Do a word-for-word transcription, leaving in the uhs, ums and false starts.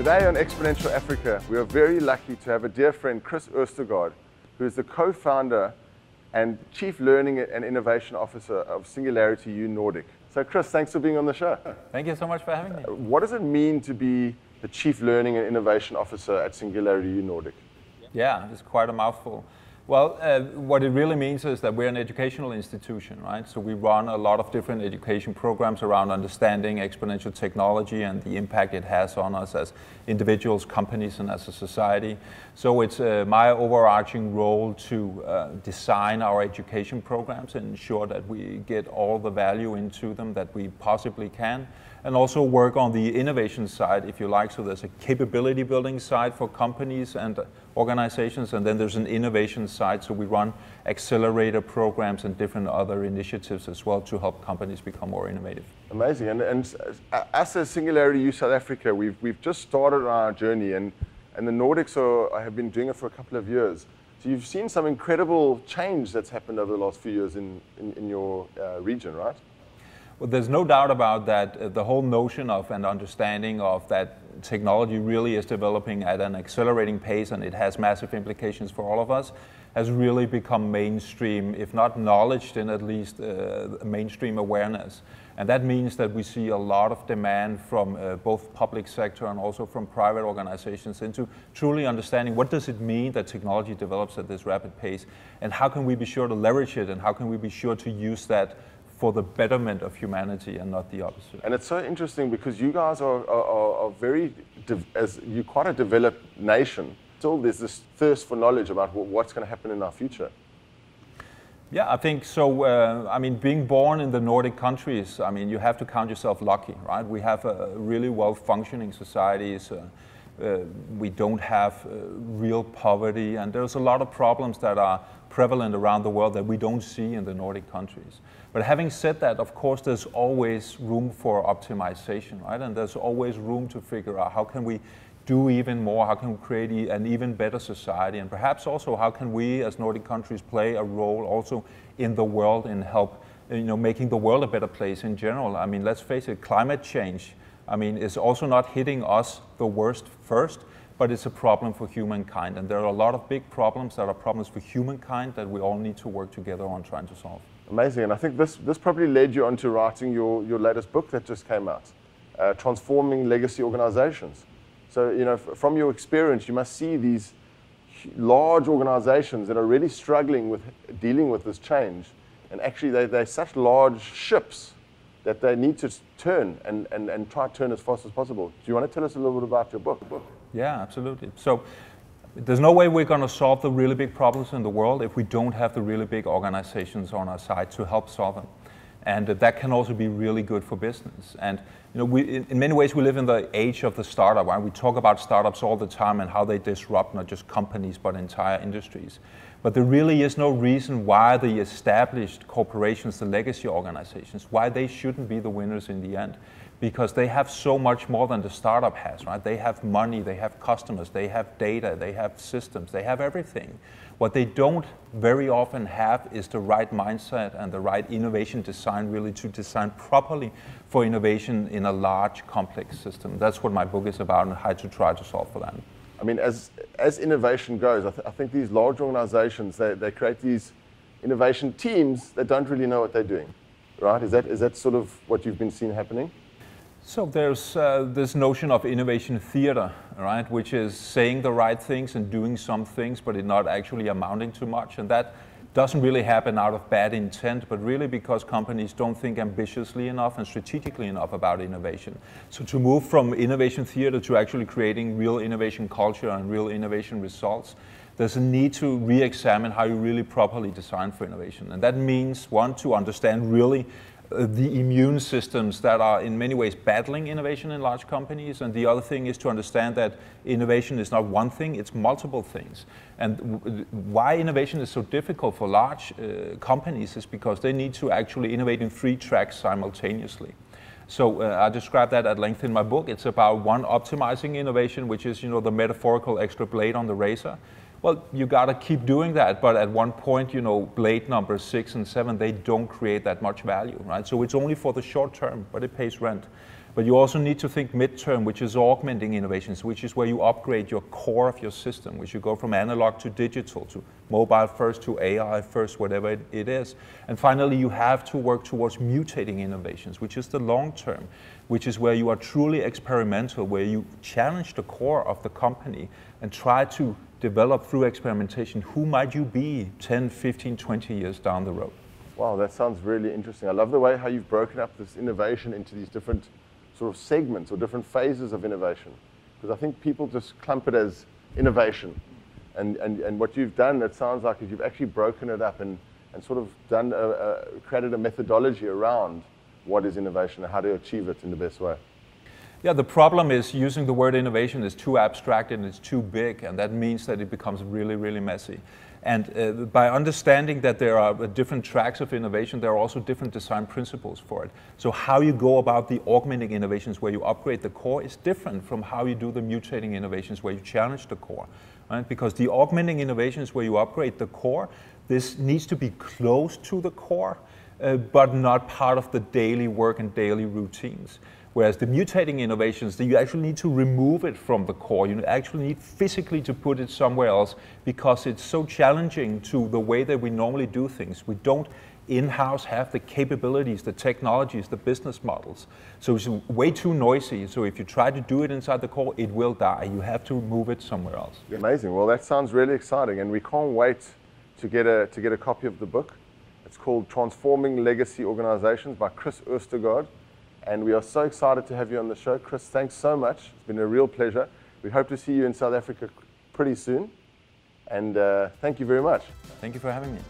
Today on Exponential Africa, we are very lucky to have a dear friend, Kris Østergaard, who is the co-founder and Chief Learning and Innovation Officer of Singularity U Nordic. So Kris, thanks for being on the show. Thank you so much for having me. Uh, what does it mean to be the Chief Learning and Innovation Officer at SingularityU Nordic? Yeah, it's quite a mouthful. Well, uh, what it really means is that we're an educational institution, right? So we run a lot of different education programs around understanding exponential technology and the impact it has on us as individuals, companies, and as a society. So it's uh, my overarching role to uh, design our education programs and ensure that we get all the value into them that we possibly can, and also work on the innovation side, if you like. So there's a capability building side for companies and organizations, and then there's an innovation side. So we run accelerator programs and different other initiatives as well to help companies become more innovative. Amazing. And, and as a SingularityU South Africa, we've, we've just started our journey, and, and the Nordics are, have been doing it for a couple of years. So you've seen some incredible change that's happened over the last few years in, in, in your uh, region, right? Well, there's no doubt about that. Uh, the whole notion of and understanding of that technology really is developing at an accelerating pace, and it has massive implications for all of us, has really become mainstream, if not knowledge, then at least uh, mainstream awareness. And that means that we see a lot of demand from uh, both public sector and also from private organizations into truly understanding what does it mean that technology develops at this rapid pace, and how can we be sure to leverage it, and how can we be sure to use that for the betterment of humanity and not the opposite. And it's so interesting because you guys are, are, are very, as you're quite a developed nation, still there's this thirst for knowledge about what's going to happen in our future. Yeah, I think so. Uh, I mean, being born in the Nordic countries, I mean, you have to count yourself lucky, right? We have a really well-functioning societies. Uh, Uh, we don't have uh, real poverty, and there's a lot of problems that are prevalent around the world that we don't see in the Nordic countries. But having said that, of course, there's always room for optimization, right? And there's always room to figure out how can we do even more, how can we create e an even better society, and perhaps also how can we as Nordic countries play a role also in the world and help, you know, making the world a better place in general. I mean, let's face it, climate change, I mean, it's also not hitting us the worst first, but it's a problem for humankind. And there are a lot of big problems that are problems for humankind that we all need to work together on trying to solve. Amazing. And I think this, this probably led you on to writing your, your latest book that just came out, uh, Transforming Legacy Organizations. So, you know, from your experience, you must see these large organizations that are really struggling with dealing with this change. And actually, they, they're such large ships that they need to turn and, and, and try to turn as fast as possible. Do you want to tell us a little bit about your book? Yeah, absolutely. So there's no way we're going to solve the really big problems in the world if we don't have the really big organizations on our side to help solve them. And that can also be really good for business. And you know, we, in many ways, we live in the age of the startup, right? We talk about startups all the time and how they disrupt not just companies, but entire industries. But there really is no reason why the established corporations, the legacy organizations, why they shouldn't be the winners in the end. Because they have so much more than the startup has, right? They have money, they have customers, they have data, they have systems, they have everything. What they don't very often have is the right mindset and the right innovation design, really to design properly for innovation in a large, complex system. That's what my book is about, and how to try to solve for that. I mean, as, as innovation goes, I, th I think these large organizations, they, they create these innovation teams that don't really know what they're doing, right? Is that, is that sort of what you've been seeing happening? So there's uh, this notion of innovation theater, right, which is saying the right things and doing some things, but it not actually amounting to much. And that doesn't really happen out of bad intent, but really because companies don't think ambitiously enough and strategically enough about innovation. So to move from innovation theater to actually creating real innovation culture and real innovation results, there's a need to re-examine how you really properly design for innovation. And that means, one, to understand really the immune systems that are in many ways battling innovation in large companies. And the other thing is to understand that innovation is not one thing, it's multiple things. And why innovation is so difficult for large uh, companies is because they need to actually innovate in three tracks simultaneously. So uh, I describe that at length in my book. It's about, one, optimizing innovation, which is, you know, the metaphorical extra blade on the razor. Well, you got to keep doing that, but at one point, you know, blade number six and seven, they don't create that much value, right? So it's only for the short term, but it pays rent. But you also need to think midterm, which is augmenting innovations, which is where you upgrade your core of your system, which you go from analog to digital, to mobile first, to A I first, whatever it, it is. And finally, you have to work towards mutating innovations, which is the long term, which is where you are truly experimental, where you challenge the core of the company and try to develop through experimentation who might you be ten, fifteen, twenty years down the road. Wow, that sounds really interesting. I love the way how you've broken up this innovation into these different sort of segments or different phases of innovation, because I think people just clump it as innovation. And, and, and what you've done, it sounds like, is you've actually broken it up and, and sort of done a, a, created a methodology around what is innovation and how to achieve it in the best way. Yeah, the problem is using the word innovation is too abstract and it's too big, and that means that it becomes really, really messy. And uh, by understanding that there are different tracks of innovation, there are also different design principles for it. So how you go about the augmenting innovations where you upgrade the core is different from how you do the mutating innovations where you challenge the core, right? Because the augmenting innovations where you upgrade the core, this needs to be close to the core, uh, but not part of the daily work and daily routines. Whereas the mutating innovations, you actually need to remove it from the core. You actually need physically to put it somewhere else because it's so challenging to the way that we normally do things. We don't in-house have the capabilities, the technologies, the business models. So it's way too noisy. So if you try to do it inside the core, it will die. You have to move it somewhere else. Amazing. Well, that sounds really exciting. And we can't wait to get a, to get a copy of the book. It's called Transforming Legacy Organizations by Kris Østergaard. And we are so excited to have you on the show. Kris, thanks so much. It's been a real pleasure. We hope to see you in South Africa pretty soon. And uh, thank you very much. Thank you for having me.